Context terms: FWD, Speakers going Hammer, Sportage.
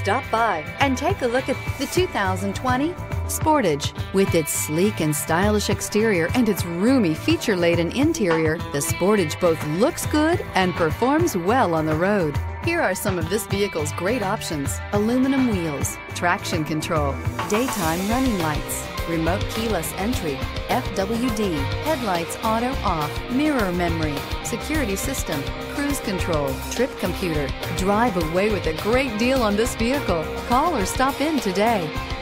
Stop by and take a look at the 2020 Sportage. With its sleek and stylish exterior and its roomy feature-laden interior, the Sportage both looks good and performs well on the road. Here are some of this vehicle's great options: aluminum wheels, traction control, daytime running lights, remote keyless entry, FWD, headlights auto off, mirror memory, security system, cruise control, trip computer. Drive away with a great deal on this vehicle. Call or stop in today.